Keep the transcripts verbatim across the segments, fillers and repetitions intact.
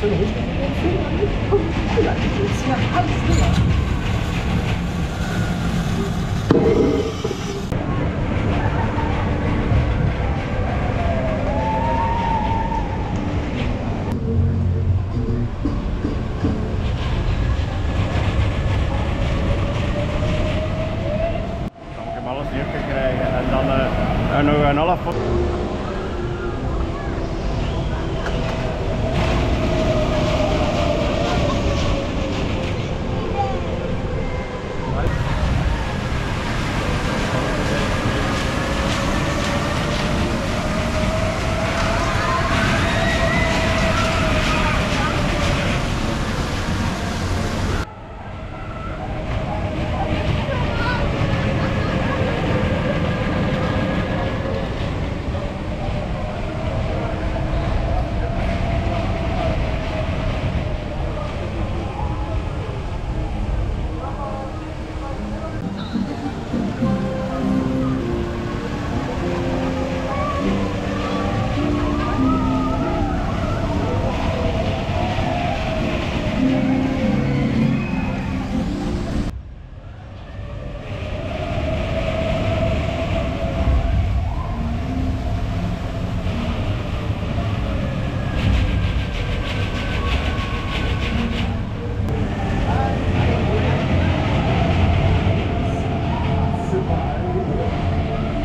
das für ein Ruf? Ik heb alles druk gekregen en dan uh, en nog een half pot.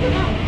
Come on.